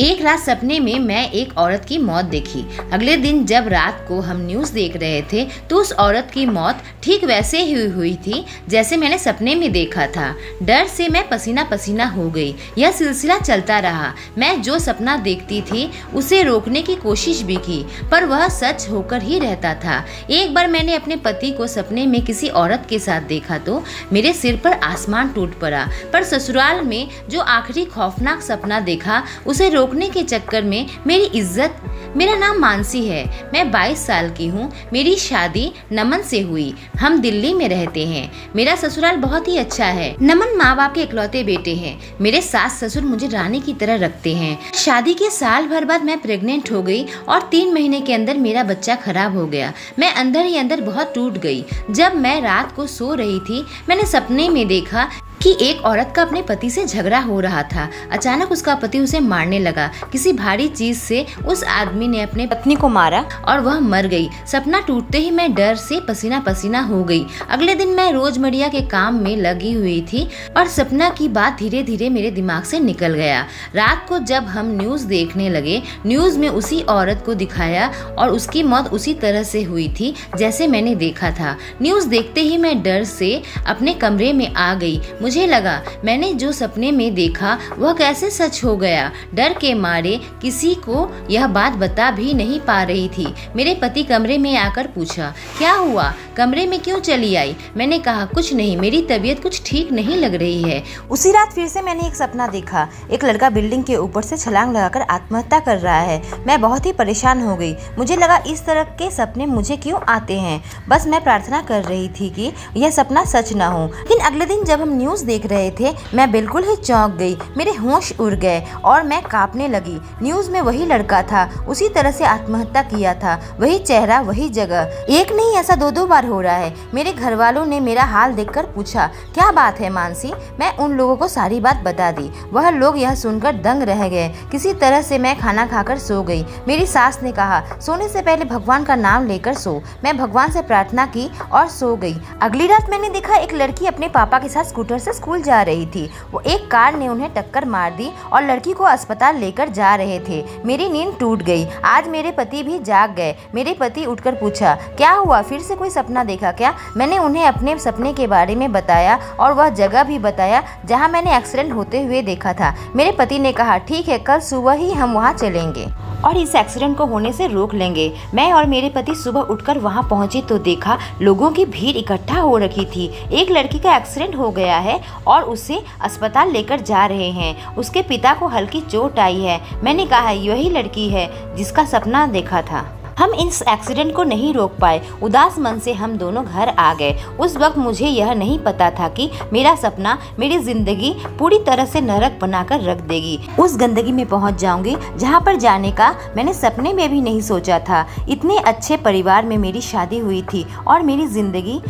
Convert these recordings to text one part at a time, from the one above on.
एक रात सपने में मैं एक औरत की मौत देखी। अगले दिन जब रात को हम न्यूज़ देख रहे थे तो उस औरत की मौत ठीक वैसे ही हुई थी जैसे मैंने सपने में देखा था। डर से मैं पसीना पसीना हो गई। यह सिलसिला चलता रहा। मैं जो सपना देखती थी उसे रोकने की कोशिश भी की पर वह सच होकर ही रहता था। एक बार मैंने अपने पति को सपने में किसी औरत के साथ देखा तो मेरे सिर पर आसमान टूट पड़ा। पर ससुराल में जो आखिरी खौफनाक सपना देखा उसे रोकने के चक्कर में मेरी इज्जत। मेरा नाम मानसी है, मैं 22 साल की हूँ। मेरी शादी नमन से हुई। हम दिल्ली में रहते हैं। मेरा ससुराल बहुत ही अच्छा है। नमन माँ बाप के इकलौते बेटे हैं। मेरे सास ससुर मुझे रानी की तरह रखते हैं। शादी के साल भर बाद मैं प्रेग्नेंट हो गई और 3 महीने के अंदर मेरा बच्चा खराब हो गया। मैं अंदर ही अंदर बहुत टूट गई। जब मैं रात को सो रही थी मैंने सपने में देखा कि एक औरत का अपने पति से झगड़ा हो रहा था। अचानक उसका पति उसे मारने लगा। किसी भारी चीज से उस आदमी ने अपने पत्नी को मारा और वह मर गई। सपना टूटते ही मैं डर से पसीना पसीना हो गई। अगले दिन मैं रोजमर्रा के काम में लगी हुई थी और सपना की बात धीरे धीरे मेरे दिमाग से निकल गया। रात को जब हम न्यूज देखने लगे, न्यूज में उसी औरत को दिखाया और उसकी मौत उसी तरह से हुई थी जैसे मैंने देखा था। न्यूज देखते ही मैं डर से अपने कमरे में आ गई। मुझे लगा मैंने जो सपने में देखा वह कैसे सच हो गया। डर के मारे किसी को यह बात बता भी नहीं पा रही थी। मेरे पति कमरे में आकर पूछा, क्या हुआ, कमरे में क्यों चली आई? मैंने कहा, कुछ नहीं, मेरी तबीयत कुछ ठीक नहीं लग रही है। उसी रात फिर से मैंने एक सपना देखा। एक लड़का बिल्डिंग के ऊपर से छलांग लगाकर आत्महत्या कर रहा है। मैं बहुत ही परेशान हो गई। मुझे लगा इस तरह के सपने मुझे क्यों आते हैं। बस मैं प्रार्थना कर रही थी कि यह सपना सच ना हो। लेकिन अगले दिन जब हम न्यूज़ देख रहे थे मैं बिल्कुल ही चौंक गई। मेरे होश उड़ गए और मैं कांपने लगी। न्यूज़ में वही लड़का था, उसी तरह से आत्महत्या किया था, वही चेहरा, वही जगह। एक नहीं ऐसा 2-2 बार हो रहा है। मेरे घर वालों ने मेरा हाल देखकर पूछा, क्या बात है मानसी? मैं उन लोगों को सारी बात बता दी। वह लोग यह सुनकर दंग रह गए। किसी तरह से मैं खाना खाकर सो गई। मेरी सास ने कहा, सोने से पहले भगवान का नाम लेकर सो। मैं भगवान से प्रार्थना की और सो गई। अगली रात मैंने देखा एक लड़की अपने पापा के साथ स्कूटर से स्कूल जा रही थी। वो एक कार ने उन्हें टक्कर मार दी और लड़की को अस्पताल लेकर जा रहे थे। मेरी नींद टूट गई। आज मेरे पति भी जाग गए। मेरे पति उठकर पूछा, क्या हुआ, फिर से कोई सपना देखा क्या? मैंने उन्हें अपने सपने के बारे में बताया और वह जगह भी बताया जहां मैंने एक्सीडेंट होते हुए देखा था। मेरे पति ने कहा, ठीक है, कल सुबह ही हम वहाँ चलेंगे और इस एक्सीडेंट को होने से रोक लेंगे। मैं और मेरे पति सुबह उठकर वहां पहुंचे तो देखा लोगों की भीड़ इकट्ठा हो रखी थी। एक लड़की का एक्सीडेंट हो गया है और उसे अस्पताल लेकर जा रहे हैं। उसके पिता को हल्की चोट आई है। मैंने कहा, यही लड़की है जिसका सपना देखा था। हम इस एक्सीडेंट को नहीं रोक पाए। उदास मन से हम दोनों घर आ गए। उस वक्त मुझे यह नहीं पता था कि मेरा सपना मेरी जिंदगी पूरी तरह से नरक बनाकर रख देगी। उस गंदगी में पहुंच जाऊंगी जहां पर जाने का मैंने सपने में भी नहीं सोचा था। इतने अच्छे परिवार में मेरी शादी हुई थी और मेरी जिंदगी।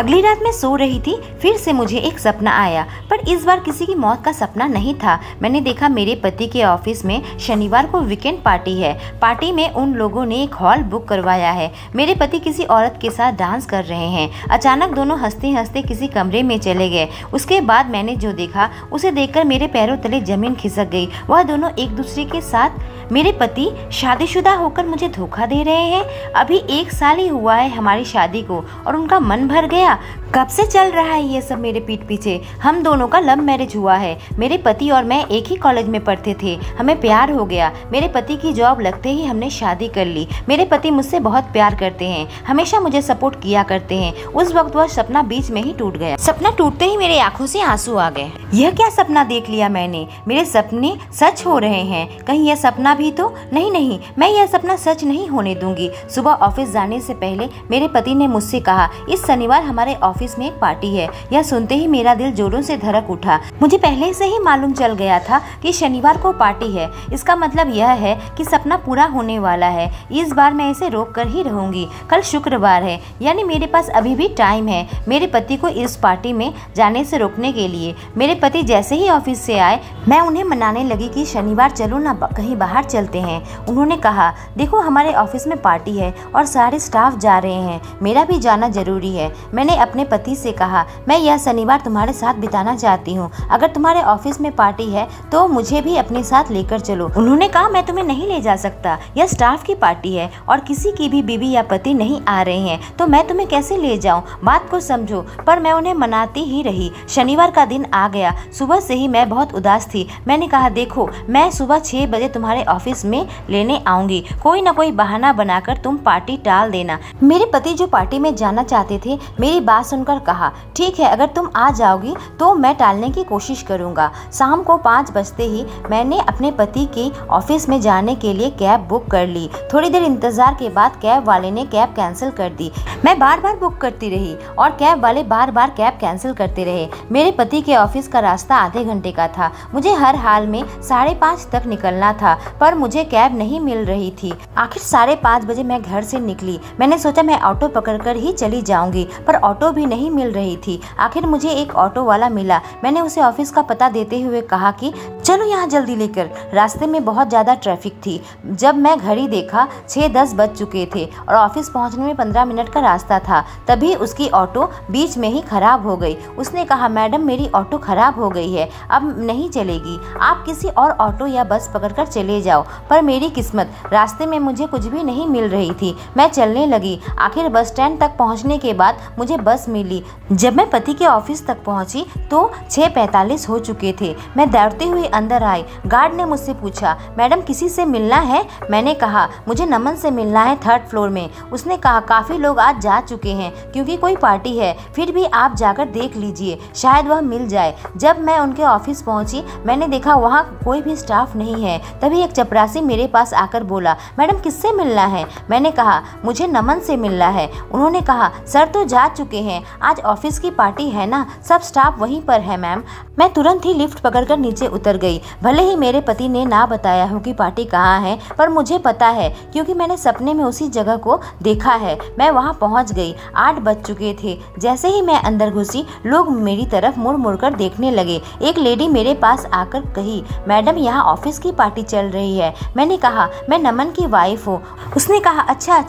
अगली रात मैं सो रही थी, फिर से मुझे एक सपना आया, पर इस बार किसी की मौत का सपना नहीं था। मैंने देखा मेरे पति के ऑफिस में शनिवार को वीकेंड पार्टी है। पार्टी में उन लोगों ने एक हॉल बुक करवाया है। मेरे पति किसी औरत के साथ डांस कर रहे हैं। अचानक दोनों हंसते हंसते किसी कमरे में चले गए। उसके बाद मैंने जो देखा उसे देखकर मेरे पैरों तले जमीन खिसक गई। वह दोनों एक दूसरे के साथ। मेरे पति शादीशुदा होकर मुझे धोखा दे रहे हैं। अभी 1 साल ही हुआ है हमारी शादी को और उनका मन भर गया। कब से चल रहा है ये सब मेरे पीठ पीछे। हम दोनों का लव मैरिज हुआ है। मेरे पति और मैं एक ही कॉलेज में पढ़ते थे। हमें प्यार हो गया। मेरे पति की जॉब लगते ही हमने शादी कर ली। मेरे पति मुझसे बहुत प्यार करते हैं, हमेशा मुझे सपोर्ट किया करते हैं। उस वक्त वह सपना बीच में ही टूट गया। सपना टूटते ही मेरी आंखों से आंसू आ गए। यह क्या सपना देख लिया मैंने? मेरे सपने सच हो रहे हैं। कहीं यह सपना भी तो नहीं, मैं यह सपना सच नहीं होने दूंगी। सुबह ऑफिस जाने से पहले मेरे पति ने मुझसे कहा, इस शनिवार हमारे ऑफिस में एक पार्टी है। यह सुनते ही मेरा दिल जोरों से धड़क उठा। मुझे पहले से ही मालूम चल गया था कि शनिवार को पार्टी है। इसका मतलब यह है कि सपना पूरा होने वाला है। इस बार मैं इसे रोक कर ही रहूंगी। कल शुक्रवार है, यानी मेरे पास अभी भी टाइम है मेरे पति को इस पार्टी में जाने से रोकने के लिए। मेरे पति जैसे ही ऑफिस से आए मैं उन्हें मनाने लगी कि शनिवार चलो ना, कहीं बाहर चलते हैं। उन्होंने कहा, देखो हमारे ऑफिस में पार्टी है और सारे स्टाफ जा रहे हैं, मेरा भी जाना जरूरी है। मैंने अपने पति से कहा, मैं यह शनिवार तुम्हारे साथ बिताना चाहती हूँ। अगर तुम्हारे ऑफिस में पार्टी है तो मुझे भी अपने साथ लेकर चलो। उन्होंने कहा, मैं तुम्हें नहीं ले जा सकता, यह स्टाफ की पार्टी है और किसी की भी बीवी या पति नहीं आ रहे हैं, तो मैं तुम्हें कैसे ले जाऊँ। बात को समझो। पर मैं उन्हें मनाती ही रही। शनिवार का दिन आ गया। सुबह से ही मैं बहुत उदास थी। मैंने कहा, देखो मैं सुबह 6 बजे तुम्हारे ऑफिस में लेने आऊँगी, कोई ना कोई बहाना बनाकर तुम पार्टी टाल देना। मेरे पति जो पार्टी में जाना चाहते थे, मेरी बात सुनकर कहा, ठीक है अगर तुम आ जाओगी तो मैं टालने की कोशिश करूँगा। शाम को 5 बजते ही मैंने अपने पति के ऑफिस में जाने के लिए कैब बुक कर ली। थोड़ी देर इंतजार के बाद कैब वाले ने कैब कैंसिल कर दी। मैं बार बार बुक करती रही और कैब वाले बार बार कैब कैंसिल करते रहे। मेरे पति के ऑफिस का रास्ता आधे घंटे का था। मुझे हर हाल में 5:30 तक निकलना था, पर मुझे कैब नहीं मिल रही थी। आखिर 5:30 बजे मैं घर से निकली। मैंने सोचा मैं ऑटो पकड़कर ही चली जाऊंगी, पर ऑटो भी नहीं मिल रही थी। आखिर मुझे एक ऑटो वाला मिला। मैंने उसे ऑफिस का पता देते हुए कहा कि चलो यहाँ जल्दी लेकर। रास्ते में बहुत ज़्यादा ट्रैफिक थी। जब मैं घड़ी देखा 6:10 बज चुके थे और ऑफिस पहुँचने में 15 मिनट का रास्ता था। तभी उसकी ऑटो बीच में ही खराब हो गई। उसने कहा, मैडम मेरी ऑटो खराब हो गई है, अब नहीं चलेगी, आप किसी और ऑटो या बस पकड़कर चले जाओ। पर मेरी किस्मत, रास्ते में मुझे कुछ भी नहीं मिल रही थी। मैं चलने लगी। आखिर बस स्टैंड तक पहुंचने के बाद मुझे बस मिली। जब मैं पति के ऑफिस तक पहुंची तो 6:45 हो चुके थे। मैं दौड़ते हुए अंदर आई। गार्ड ने मुझसे पूछा, मैडम किसी से मिलना है? मैंने कहा, मुझे नमन से मिलना है 3rd फ्लोर में। उसने कहा, काफ़ी लोग आज जा चुके हैं क्योंकि कोई पार्टी है, फिर भी आप जाकर देख लीजिए, शायद वह मिल जाए। जब मैं उनके ऑफिस पहुंची, मैंने देखा वहाँ कोई भी स्टाफ नहीं है। तभी एक चपरासी मेरे पास आकर बोला, मैडम किससे मिलना है? मैंने कहा, मुझे नमन से मिलना है। उन्होंने कहा, सर तो जा चुके हैं, आज ऑफिस की पार्टी है ना, सब स्टाफ वहीं पर है मैम। मैं तुरंत ही लिफ्ट पकड़कर नीचे उतर गई। भले ही मेरे पति ने ना बताया हो कि पार्टी कहाँ है, पर मुझे पता है क्योंकि मैंने सपने में उसी जगह को देखा है। मैं वहाँ पहुँच गई। 8 बज चुके थे। जैसे ही मैं अंदर घुसी, लोग मेरी तरफ मुड़ मुड़ कर देखने लगे। एक लेडी मेरे पास आकर कही, मैडम यहाँ ऑफिस की पार्टी चल रही है। मैंने कहा, मैं नमन की वाइफ हूँ। उसने कहा, अच्छा,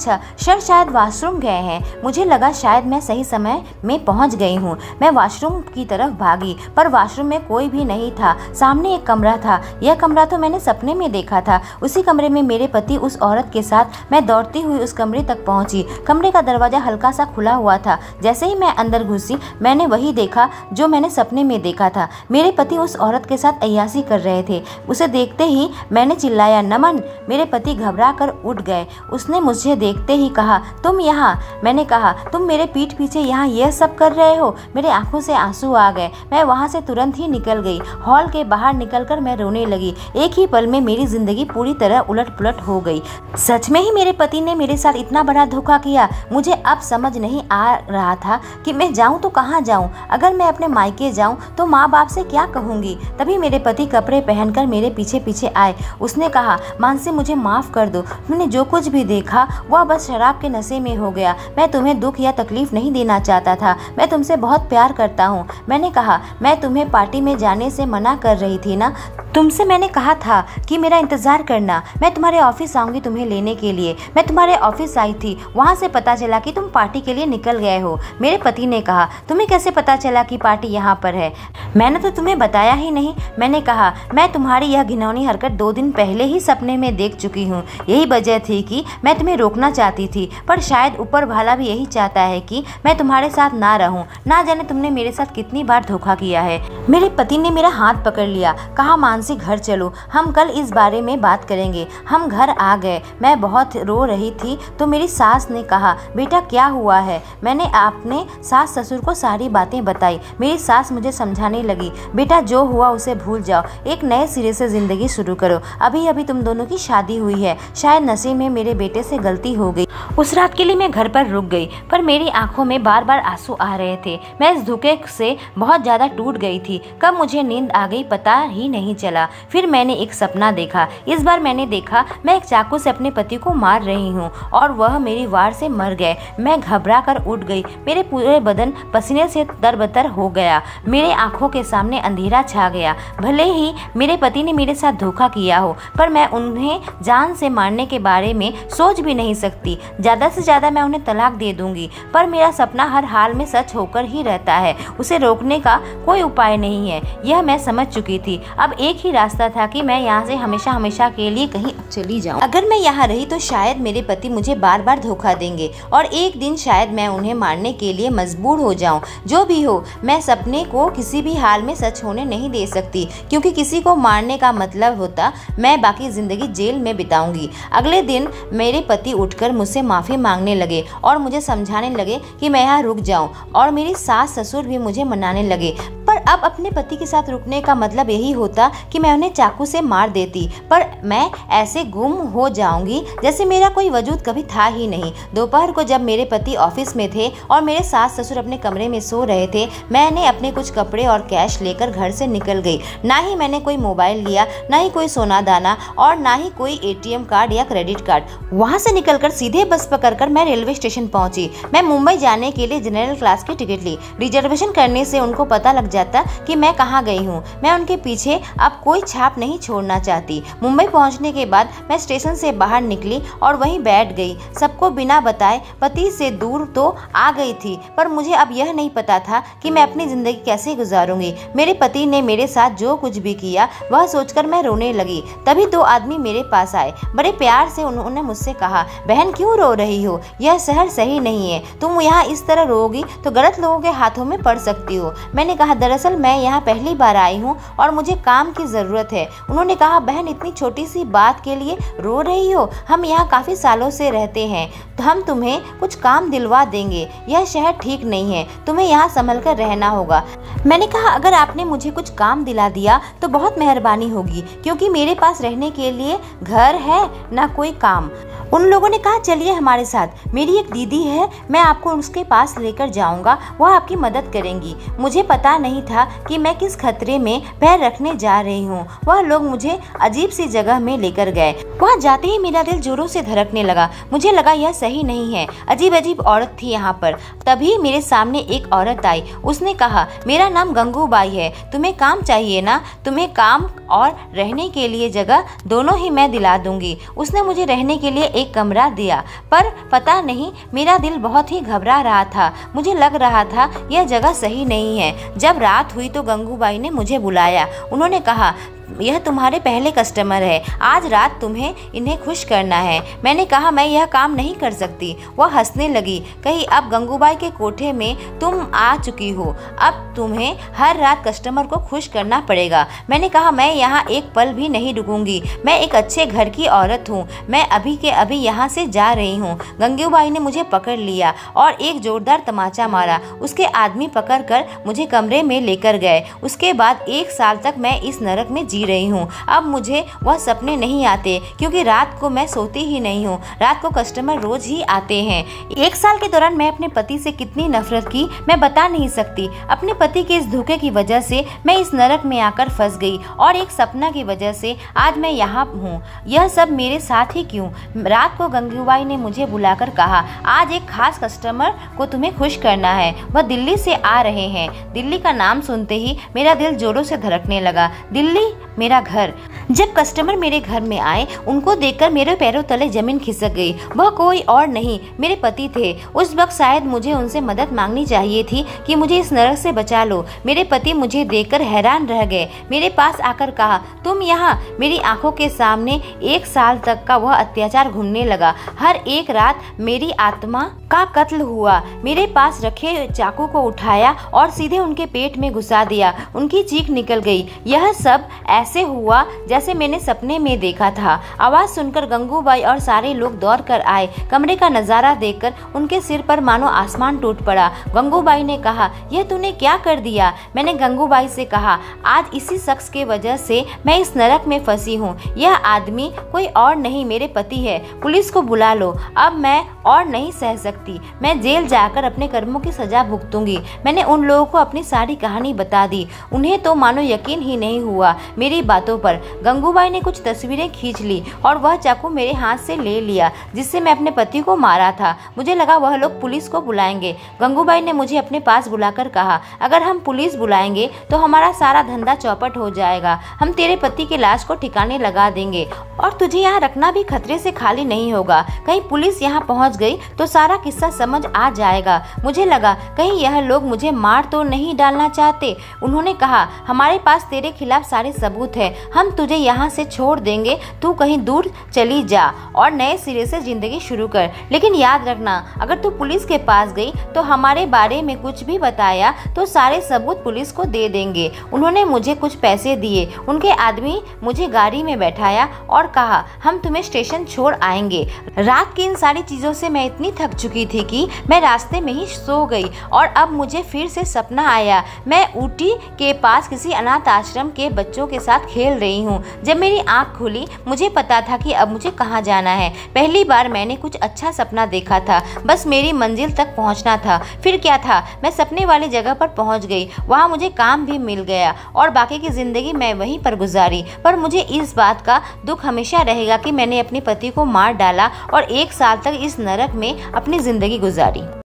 सर शायद वॉशरूम गए हैं। मुझे लगा शायद मैं सही समय में पहुँच गई हूँ। मैं वॉशरूम की तरफ भागी, पर वॉशरूम में कोई भी नहीं था। सामने एक कमरा था। यह कमरा तो मैंने सपने में देखा था। उसी कमरे में मेरे पति उस औरत के साथ। मैं दौड़ती हुई उस कमरे तक पहुँची। कमरे का दरवाजा हल्का सा खुला हुआ था। जैसे ही मैं अंदर घुसी, मैंने वही देखा जो मैंने सपने में देखा था। मेरे पति उस औरत के साथ अय्यासी कर रहे थे। उसे देखते ही मैंने चिल्लाया, नमन! मेरे पति घबरा कर उठ गए। उसने मुझे देखते ही कहा, तुम यहाँ? मैंने कहा, तुम मेरे पीठ पीछे यहाँ यह सब कर रहे हो? मेरे आंखों से आंसू आ गए। मैं वहाँ से तुरंत ही निकल गई। हॉल के बाहर निकलकर मैं रोने लगी। एक ही पल में मेरी जिंदगी पूरी तरह उलट पुलट हो गई। सच में ही मेरे पति ने मेरे साथ इतना बड़ा धोखा किया। मुझे अब समझ नहीं आ रहा था कि मैं जाऊँ तो कहाँ जाऊँ। अगर मैं अपने मायके जाऊँ तो माँ बाप से क्या कहूँगी। तभी मेरे पति कपड़े पहनकर मेरे पीछे पीछे आए। उसने कहा, मानसी मुझे माफ़ कर दो, मैंने जो कुछ भी देखा वह बस शराब के नशे में हो गया। मैं तुम्हें दुख या तकलीफ नहीं देना चाहता था, मैं तुमसे बहुत प्यार करता हूँ। मैंने कहा, मैं तुम्हें पार्टी में जाने से मना कर रही थी ना, तुमसे मैंने कहा था कि मेरा इंतज़ार करना, मैं तुम्हारे ऑफिस आऊँगी तुम्हें लेने के लिए। मैं तुम्हारे ऑफिस आई थी, वहाँ से पता चला कि तुम पार्टी के लिए निकल गए हो। मेरे पति ने कहा, तुम्हें कैसे पता चला कि पार्टी यहाँ पर है? मैंने तो तुम्हें बताया ही नहीं। मैंने कहा, मैं तुम्हारी यह घिनौनी हरकत 2 दिन पहले ही सपने में देख चुकी हूँ। यही वजह थी कि मैं तुम्हें रोकना चाहती थी, पर शायद ऊपर वाला भी यही चाहता है कि मैं तुम्हारे साथ ना रहूँ। ना जाने तुमने मेरे साथ कितनी बार धोखा किया है। मेरे पति ने मेरा हाथ पकड़ लिया, कहा, मानसी घर चलो, हम कल इस बारे में बात करेंगे। हम घर आ गए। मैं बहुत रो रही थी तो मेरी सास ने कहा, बेटा क्या हुआ है? मैंने अपने सास ससुर को सारी बातें बताई। मेरी सास मुझे समझाने लगी, बेटा जो हुआ उसे भूल जाओ, एक नए सिरे से ज़िंदगी शुरू करो। अभी अभी तुम दोनों की शादी हुई है, शायद नशे में मेरे बेटे से गलती हो गई। उस रात के लिए मैं घर पर रुक गई, पर मेरी आंखों में बार बार आंसू आ रहे थे। मैं इस धोखे से बहुत ज़्यादा टूट गई थी। कब मुझे नींद आ गई पता ही नहीं चला। चला। फिर मैंने एक सपना देखा। इस बार मैंने देखा मैं एक चाकू से अपने पति को मार रही हूँ और वह मेरी वार से मर गए। मैं घबराकर उठ गई। मेरे पूरे बदन पसीने से तरबतर हो गया। मेरे आंखों के सामने अंधेरा छा गया। भले ही मेरे पति ने मेरे साथ धोखा किया हो, पर मैं उन्हें जान से मारने के बारे में सोच भी नहीं सकती। ज़्यादा से ज़्यादा मैं उन्हें तलाक दे दूंगी। पर मेरा सपना हर हाल में सच होकर ही रहता है। उसे रोकने का कोई उपाय नहीं है, यह मैं समझ चुकी थी। अब एक ही रास्ता था कि मैं यहाँ से हमेशा हमेशा के लिए कहीं चली जाऊँ। अगर मैं यहाँ रही तो शायद मेरे पति मुझे बार बार धोखा देंगे और एक दिन शायद मैं उन्हें मारने के लिए मजबूर हो जाऊँ। जो भी हो, मैं सपने को किसी भी हाल में सच होने नहीं दे सकती, क्योंकि किसी को मारने का मतलब होता मैं बाकी ज़िंदगी जेल में बिताऊँगी। अगले दिन मेरे पति उठकर मुझसे माफ़ी मांगने लगे और मुझे समझाने लगे कि मैं यहाँ रुक जाऊँ, और मेरी सास ससुर भी मुझे मनाने लगे। पर अब अपने पति के साथ रुकने का मतलब यही होता कि मैं उन्हें चाकू से मार देती, पर मैं ऐसे गुम हो जाऊंगी जैसे मेरा कोई वजूद कभी था ही नहीं। दोपहर को जब मेरे पति ऑफिस में थे और मेरे सास ससुर अपने कमरे में सो रहे थे, मैंने अपने कुछ कपड़े और कैश लेकर घर से निकल गई। ना ही मैंने कोई मोबाइल लिया, ना ही कोई सोना दाना, और ना ही कोई ATM कार्ड या क्रेडिट कार्ड। वहाँ से निकलकर सीधे बस पकड़कर मैं रेलवे स्टेशन पहुँची। मैं मुंबई जाने के लिए जनरल क्लास की टिकट ली। रिजर्वेशन करने से उनको पता लग जाता कि मैं कहाँ गई हूँ। मैं उनके पीछे अब कोई छाप नहीं छोड़ना चाहती। मुंबई पहुँचने के बाद मैं स्टेशन से बाहर निकली और वहीं बैठ गई। सबको बिना बताए पति से दूर तो आ गई थी, पर मुझे अब यह नहीं पता था कि मैं अपनी ज़िंदगी कैसे गुजारूंगी। मेरे पति ने मेरे साथ जो कुछ भी किया, वह सोचकर मैं रोने लगी। तभी दो आदमी मेरे पास आए। बड़े प्यार से उन्होंने मुझसे कहा, बहन क्यों रो रही हो? यह शहर सही नहीं है। तुम यहाँ इस तरह रोगी तो गलत लोगों के हाथों में पड़ सकती हो। मैंने कहा, दरअसल मैं यहाँ पहली बार आई हूँ और मुझे काम की ज़रूरत है। उन्होंने कहा, बहन इतनी छोटी सी बात के लिए रो रही हो? हम यहाँ काफ़ी सालों से रहते हैं, तो हम तुम्हें कुछ काम दिलवा देंगे। यह शहर ठीक नहीं है, तुम्हें यहाँ संभल कर रहना होगा। मैंने कहा, अगर आपने मुझे कुछ काम दिला दिया तो बहुत मेहरबानी होगी, क्योंकि मेरे पास रहने के लिए घर है ना कोई काम। उन लोगों ने कहा, चलिए हमारे साथ, मेरी एक दीदी है, मैं आपको उसके पास लेकर जाऊंगा, वह आपकी मदद करेंगी। मुझे पता नहीं था कि मैं किस खतरे में पैर रखने जा रही हूँ। वह लोग मुझे अजीब सी जगह में लेकर गए। वहाँ जाते ही मेरा दिल जोरों से धड़कने लगा। मुझे लगा यह सही नहीं है। अजीब अजीब औरत थी यहाँ पर। तभी मेरे सामने एक औरत आई। उसने कहा, मेरा नाम गंगूबाई है, तुम्हें काम चाहिए ना? तुम्हें काम और रहने के लिए जगह दोनों ही मैं दिला दूंगी। उसने मुझे रहने के लिए एक कमरा दिया, पर पता नहीं मेरा दिल बहुत ही घबरा रहा था। मुझे लग रहा था यह जगह सही नहीं है। जब रात हुई तो गंगूबाई ने मुझे बुलाया। उन्होंने कहा, यह तुम्हारे पहले कस्टमर है, आज रात तुम्हें इन्हें खुश करना है। मैंने कहा, मैं यह काम नहीं कर सकती। वह हंसने लगी, कही, अब गंगूबाई के कोठे में तुम आ चुकी हो, अब तुम्हें हर रात कस्टमर को खुश करना पड़ेगा। मैंने कहा, मैं यहाँ एक पल भी नहीं रुकूंगी। मैं एक अच्छे घर की औरत हूँ, मैं अभी के अभी यहाँ से जा रही हूँ। गंगूबाई ने मुझे पकड़ लिया और एक जोरदार तमाचा मारा। उसके आदमी पकड़ कर मुझे कमरे में लेकर गए। उसके बाद 1 साल तक मैं इस नरक में जी रही हूँ। अब मुझे वह सपने नहीं आते, क्योंकि रात को मैं सोती ही नहीं हूँ। रात को कस्टमर रोज ही आते हैं। 1 साल के दौरान मैं अपने पति से कितनी नफरत की, मैं बता नहीं सकती। अपने पति के इस धोखे की वजह से मैं इस नरक में आकर फंस गई, और एक सपना की वजह से आज मैं यहाँ हूँ। यह सब मेरे साथ ही क्यों? रात को गंगूबाई ने मुझे बुलाकर कहा, आज एक खास कस्टमर को तुम्हें खुश करना है, वह दिल्ली से आ रहे हैं। दिल्ली का नाम सुनते ही मेरा दिल जोरों से धड़कने लगा। दिल्ली मेरा घर। जब कस्टमर मेरे घर में आए, उनको देखकर मेरे पैरों तले जमीन खिसक गई। वह कोई और नहीं, मेरे पति थे। उस वक्त शायद मुझे उनसे मदद मांगनी चाहिए थी कि मुझे इस नरक से बचा लो। मेरे पति मुझे देखकर हैरान रह गए। मेरे पास आकर कहा, तुम यहाँ? मेरी आंखों के सामने 1 साल तक का वह अत्याचार घूमने लगा। हर एक रात मेरी आत्मा का कत्ल हुआ। मेरे पास रखे चाकू को उठाया और सीधे उनके पेट में घुसा दिया। उनकी चीख निकल गई। यह सब ऐसे हुआ जैसे मैंने सपने में देखा था। आवाज़ सुनकर गंगूबाई और सारे लोग दौड़ कर आए। कमरे का नज़ारा देखकर उनके सिर पर मानो आसमान टूट पड़ा। गंगूबाई ने कहा, यह तूने क्या कर दिया? मैंने गंगूबाई से कहा, आज इसी शख्स के वजह से मैं इस नरक में फंसी हूँ। यह आदमी कोई और नहीं, मेरे पति है। पुलिस को बुला लो। अब मैं और नहीं सह सकती। मैं जेल जाकर अपने कर्मों की सजा भुगतूंगी। मैंने उन लोगों को अपनी सारी कहानी बता दी। उन्हें तो मानो यकीन ही नहीं हुआ। मेरी मेरी बातों पर गंगूबाई ने कुछ तस्वीरें खींच ली और वह चाकू मेरे हाथ से ले लिया जिससे मैं अपने पति को मारा था। मुझे लगा वह लोग पुलिस को बुलाएंगे। गंगूबाई ने मुझे अपने पास बुलाकर कहा, अगर हम पुलिस बुलाएंगे तो हमारा सारा धंधा चौपट हो जाएगा। हम तेरे पति की लाश को ठिकाने लगा देंगे और तुझे यहाँ रखना भी खतरे से खाली नहीं होगा। कहीं पुलिस यहाँ पहुँच गई तो सारा किस्सा समझ आ जाएगा। मुझे लगा कहीं यह लोग मुझे मार तो नहीं डालना चाहते। उन्होंने कहा, हमारे पास तेरे खिलाफ सारे सबूत है, हम तुझे यहाँ से छोड़ देंगे, तू कहीं दूर चली जा और नए सिरे से जिंदगी शुरू कर। लेकिन याद रखना, अगर तू पुलिस के पास गई तो हमारे बारे में कुछ भी बताया तो सारे सबूत पुलिस को दे देंगे। उन्होंने मुझे कुछ पैसे दिए, उनके आदमी मुझे गाड़ी में बैठाया और कहा, हम तुम्हें स्टेशन छोड़ आएंगे। रात की इन सारी चीज़ों से मैं इतनी थक चुकी थी कि मैं रास्ते में ही सो गई और अब मुझे फिर से सपना आया। मैं ऊटी के पास किसी अनाथ आश्रम के बच्चों के साथ खेल रही हूँ। जब मेरी आंख खुली मुझे पता था कि अब मुझे कहाँ जाना है। पहली बार मैंने कुछ अच्छा सपना देखा था, बस मेरी मंजिल तक पहुँचना था। फिर क्या था, मैं सपने वाली जगह पर पहुँच गई। वहाँ मुझे काम भी मिल गया और बाकी की ज़िंदगी मैं वहीं पर गुजारी। पर मुझे इस बात का दुख हमेशा रहेगा कि मैंने अपने पति को मार डाला और 1 साल तक इस नरक में अपनी ज़िंदगी गुजारी।